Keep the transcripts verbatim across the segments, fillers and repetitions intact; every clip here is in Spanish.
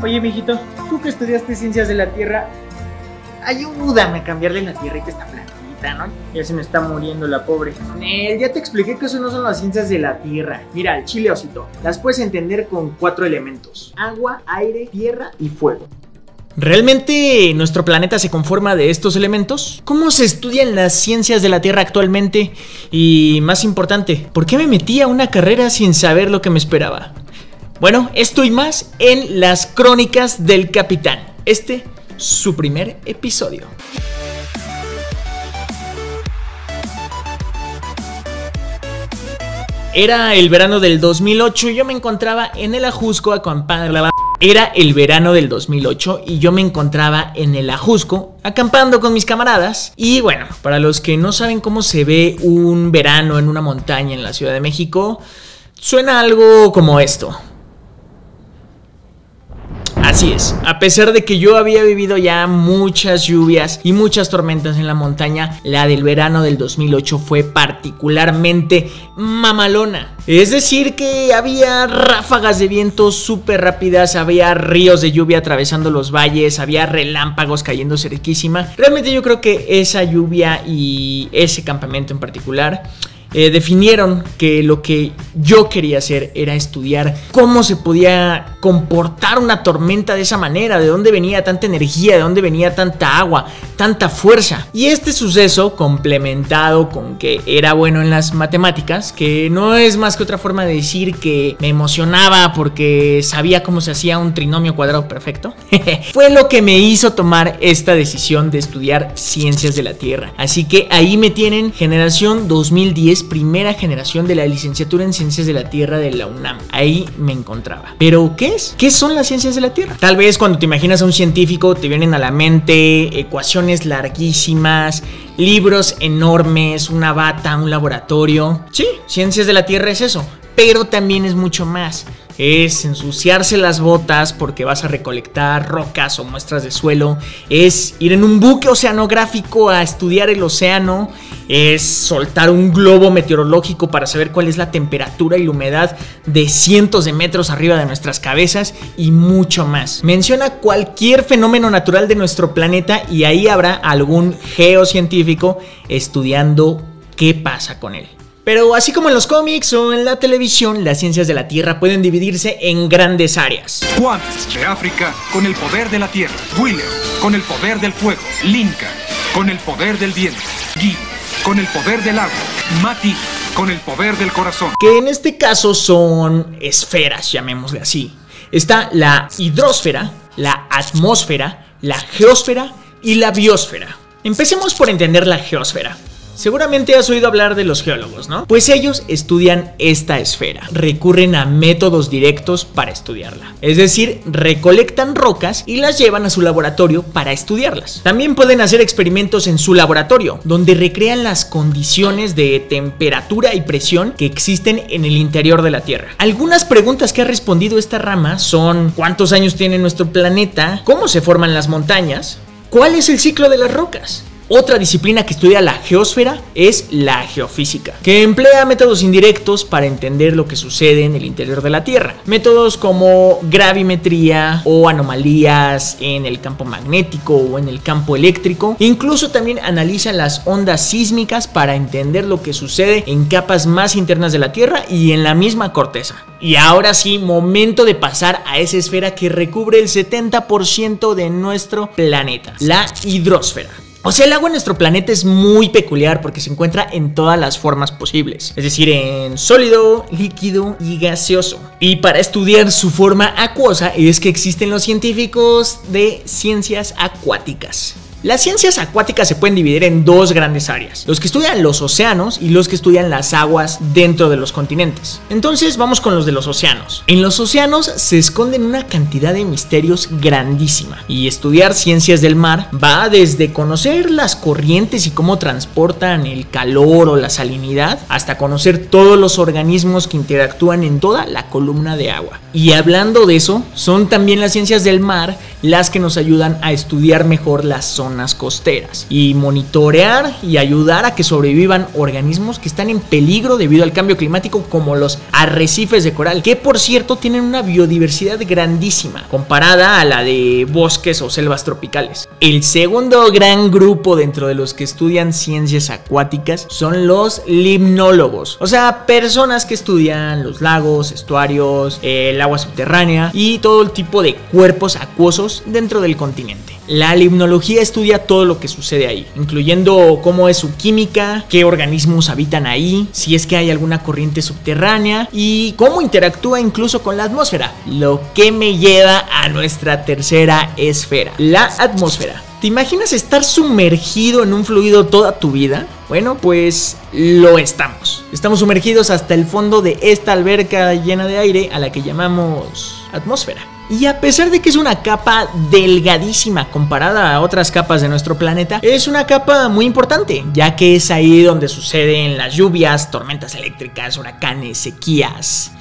Oye, mijito, tú que estudiaste Ciencias de la Tierra, ayúdame a cambiarle la tierrita esta planetita, ¿no? Ya se me está muriendo la pobre. Nel, ya te expliqué que eso no son las ciencias de la Tierra. Mira, el chile, osito, las puedes entender con cuatro elementos: agua, aire, tierra y fuego. ¿Realmente nuestro planeta se conforma de estos elementos? ¿Cómo se estudian las ciencias de la Tierra actualmente? Y más importante, ¿por qué me metí a una carrera sin saber lo que me esperaba? Bueno, esto y más en Las Crónicas del Capitán. Este, su primer episodio. Era el verano del dos mil ocho y yo me encontraba en el Ajusco acampando. Era el verano del dos mil ocho y yo me encontraba en el Ajusco acampando con mis camaradas. Y bueno, para los que no saben cómo se ve un verano en una montaña en la Ciudad de México, suena algo como esto. Así es, a pesar de que yo había vivido ya muchas lluvias y muchas tormentas en la montaña, la del verano del dos mil ocho fue particularmente mamalona. Es decir que había ráfagas de viento súper rápidas, había ríos de lluvia atravesando los valles, había relámpagos cayendo cerquísima. Realmente yo creo que esa lluvia y ese campamento en particular Eh, definieron que lo que yo quería hacer era estudiar cómo se podía comportar una tormenta de esa manera, de dónde venía tanta energía, de dónde venía tanta agua, tanta fuerza. Y este suceso, complementado con que era bueno en las matemáticas, que no es más que otra forma de decir que me emocionaba porque sabía cómo se hacía un trinomio cuadrado perfecto, fue lo que me hizo tomar esta decisión de estudiar Ciencias de la Tierra. Así que ahí me tienen, generación dos mil diez, primera generación de la licenciatura en Ciencias de la Tierra de la UNAM. Ahí me encontraba. ¿Pero qué es? ¿Qué son las ciencias de la Tierra? Tal vez cuando te imaginas a un científico te vienen a la mente ecuaciones larguísimas, libros enormes, una bata, un laboratorio. Sí, Ciencias de la Tierra es eso, pero también es mucho más. Es ensuciarse las botas porque vas a recolectar rocas o muestras de suelo. Es ir en un buque oceanográfico a estudiar el océano. Es soltar un globo meteorológico para saber cuál es la temperatura y la humedad de cientos de metros arriba de nuestras cabezas y mucho más. Menciona cualquier fenómeno natural de nuestro planeta y ahí habrá algún geocientífico estudiando qué pasa con él. Pero así como en los cómics o en la televisión, las ciencias de la Tierra pueden dividirse en grandes áreas. Juan de África con el poder de la tierra, Wheeler con el poder del fuego, Lincoln con el poder del viento, Guy con el poder del agua, Mati con el poder del corazón. Que en este caso son esferas, llamémosle así. Está la hidrósfera, la atmósfera, la geósfera y la biosfera. Empecemos por entender la geósfera. Seguramente has oído hablar de los geólogos, ¿no? Pues ellos estudian esta esfera, recurren a métodos directos para estudiarla. Es decir, recolectan rocas y las llevan a su laboratorio para estudiarlas. También pueden hacer experimentos en su laboratorio, donde recrean las condiciones de temperatura y presión que existen en el interior de la Tierra. Algunas preguntas que ha respondido esta rama son: ¿cuántos años tiene nuestro planeta? ¿Cómo se forman las montañas? ¿Cuál es el ciclo de las rocas? Otra disciplina que estudia la geósfera es la geofísica, que emplea métodos indirectos para entender lo que sucede en el interior de la Tierra. Métodos como gravimetría o anomalías en el campo magnético o en el campo eléctrico. Incluso también analiza las ondas sísmicas para entender lo que sucede en capas más internas de la Tierra y en la misma corteza. Y ahora sí, momento de pasar a esa esfera que recubre el setenta por ciento de nuestro planeta, la hidrósfera. O sea, el agua en nuestro planeta es muy peculiar porque se encuentra en todas las formas posibles, es decir, en sólido, líquido y gaseoso. Y para estudiar su forma acuosa es que existen los científicos de ciencias acuáticas. Las ciencias acuáticas se pueden dividir en dos grandes áreas: los que estudian los océanos y los que estudian las aguas dentro de los continentes. Entonces vamos con los de los océanos. En los océanos se esconden una cantidad de misterios grandísima, y estudiar ciencias del mar va desde conocer las corrientes y cómo transportan el calor o la salinidad, hasta conocer todos los organismos que interactúan en toda la columna de agua. Y hablando de eso, son también las ciencias del mar las que nos ayudan a estudiar mejor las zonas zonas costeras y monitorear y ayudar a que sobrevivan organismos que están en peligro debido al cambio climático, como los arrecifes de coral, que por cierto tienen una biodiversidad grandísima comparada a la de bosques o selvas tropicales. El segundo gran grupo dentro de los que estudian ciencias acuáticas son los limnólogos, o sea, personas que estudian los lagos, estuarios, el agua subterránea y todo el tipo de cuerpos acuosos dentro del continente. La limnología estudia todo lo que sucede ahí, incluyendo cómo es su química, qué organismos habitan ahí, si es que hay alguna corriente subterránea y cómo interactúa incluso con la atmósfera, lo que me lleva a nuestra tercera esfera, la atmósfera. ¿Te imaginas estar sumergido en un fluido toda tu vida? Bueno, pues lo estamos. Estamos sumergidos hasta el fondo de esta alberca llena de aire a la que llamamos atmósfera. Y a pesar de que es una capa delgadísima comparada a otras capas de nuestro planeta, es una capa muy importante, ya que es ahí donde suceden las lluvias, tormentas eléctricas, huracanes, sequías,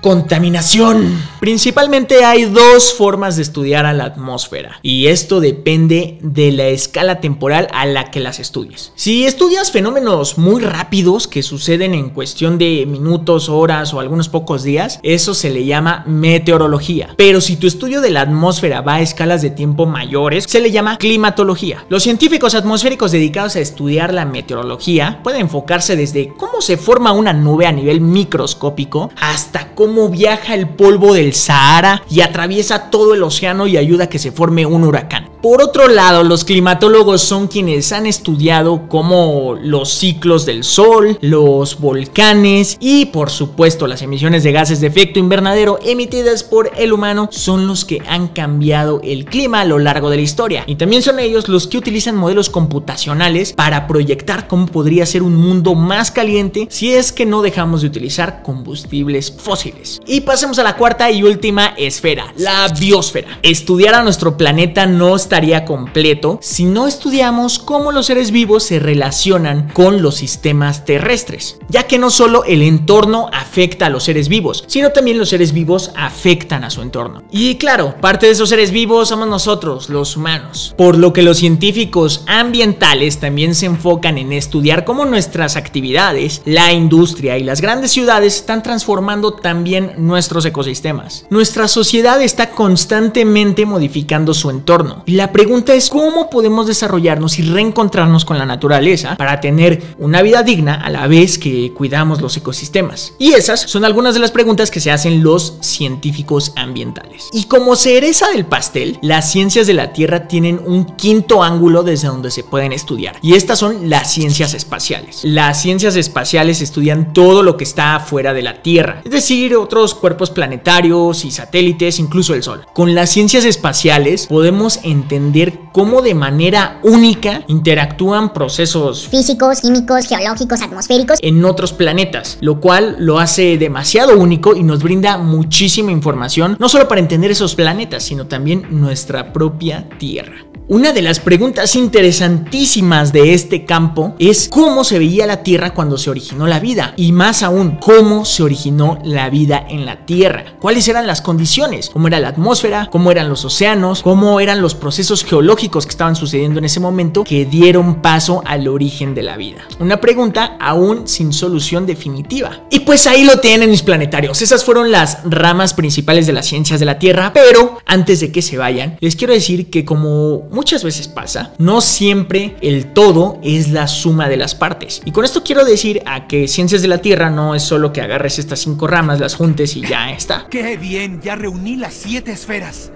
contaminación. Principalmente hay dos formas de estudiar a la atmósfera, y esto depende de la escala temporal a la que las estudies. Si estudias fenómenos muy rápidos que suceden en cuestión de minutos, horas o algunos pocos días, eso se le llama meteorología. Pero si tu estudio de la atmósfera va a escalas de tiempo mayores, se le llama climatología. Los científicos atmosféricos dedicados a estudiar la meteorología pueden enfocarse desde cómo se forma una nube a nivel microscópico hasta cómo Cómo viaja el polvo del Sahara y atraviesa todo el océano y ayuda a que se forme un huracán. Por otro lado, los climatólogos son quienes han estudiado cómo los ciclos del sol, los volcanes y por supuesto las emisiones de gases de efecto invernadero emitidas por el humano son los que han cambiado el clima a lo largo de la historia. Y también son ellos los que utilizan modelos computacionales para proyectar cómo podría ser un mundo más caliente si es que no dejamos de utilizar combustibles fósiles. Y pasemos a la cuarta y última esfera, la biosfera. Estudiar a nuestro planeta no estaría completo si no estudiamos cómo los seres vivos se relacionan con los sistemas terrestres, ya que no solo el entorno afecta a los seres vivos, sino también los seres vivos afectan a su entorno. Y claro, parte de esos seres vivos somos nosotros, los humanos, por lo que los científicos ambientales también se enfocan en estudiar cómo nuestras actividades, la industria y las grandes ciudades están transformando también nuestros ecosistemas. Nuestra sociedad está constantemente modificando su entorno. Y la pregunta es cómo podemos desarrollarnos y reencontrarnos con la naturaleza para tener una vida digna a la vez que cuidamos los ecosistemas. Y esas son algunas de las preguntas que se hacen los científicos ambientales. Y como cereza del pastel, las ciencias de la Tierra tienen un quinto ángulo desde donde se pueden estudiar. Y estas son las ciencias espaciales. Las ciencias espaciales estudian todo lo que está afuera de la Tierra, es decir, otros cuerpos planetarios y satélites, incluso el Sol. Con las ciencias espaciales podemos entender cómo de manera única interactúan procesos físicos, químicos, geológicos, atmosféricos en otros planetas, lo cual lo hace demasiado único y nos brinda muchísima información, no solo para entender esos planetas, sino también nuestra propia Tierra. Una de las preguntas interesantísimas de este campo es cómo se veía la Tierra cuando se originó la vida, y más aún, cómo se originó la vida en la Tierra, cuáles eran las condiciones, cómo era la atmósfera, cómo eran los océanos, cómo eran los procesos geológicos que estaban sucediendo en ese momento que dieron paso al origen de la vida. Una pregunta aún sin solución definitiva. Y pues ahí lo tienen, mis planetarios. Esas fueron las ramas principales de las ciencias de la Tierra, pero antes de que se vayan, les quiero decir que como muchas veces pasa, no siempre el todo es la suma de las partes. Y con esto quiero decir a que ciencias de la Tierra no es solo que agarres estas cinco ramas, las juntes y ya está. ¡Qué bien! Ya reuní las siete esferas.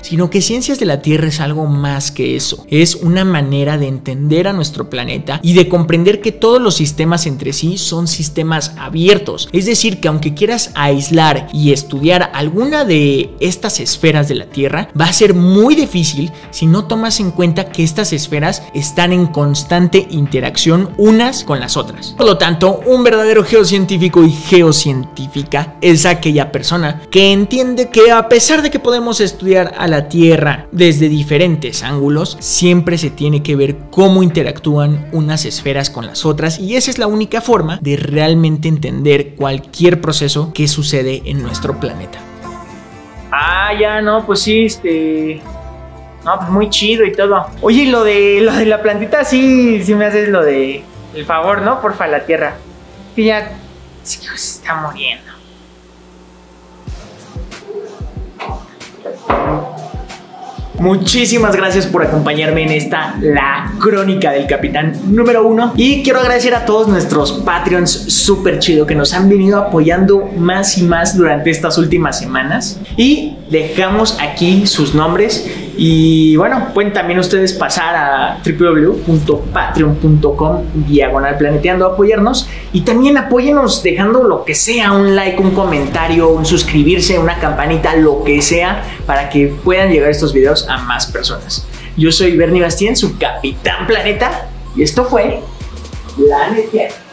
Sino que ciencias de la Tierra es algo más que eso. Es una manera de entender a nuestro planeta y de comprender que todos los sistemas entre sí son sistemas abiertos. Es decir, que aunque quieras aislar y estudiar alguna de estas esferas de la Tierra, va a ser muy difícil si no tomas en cuenta que estas esferas están en constante interacción unas con las otras. Por lo tanto, un verdadero geocientífico y geocientífica es aquella persona que entiende que a pesar de que podemos estudiar a la La Tierra desde diferentes ángulos, siempre se tiene que ver cómo interactúan unas esferas con las otras, y esa es la única forma de realmente entender cualquier proceso que sucede en nuestro planeta. Ah, ya no, pues sí, este... No, pues muy chido y todo. Oye, y lo de, lo de la plantita, sí, sí me haces lo de el favor, ¿no? Porfa, la tierra. Que ya, sí, se está muriendo. Muchísimas gracias por acompañarme en esta La Crónica del Capitán número uno. Y quiero agradecer a todos nuestros Patreons súper chido que nos han venido apoyando más y más durante estas últimas semanas. Y dejamos aquí sus nombres. Y bueno, pueden también ustedes pasar a www punto patreon punto com diagonal planeteando a apoyarnos. Y también apóyenos dejando lo que sea, un like, un comentario, un suscribirse, una campanita, lo que sea, para que puedan llegar estos videos a más personas. Yo soy Bernie Bastien, su Capitán Planeta, y esto fue Planeteando.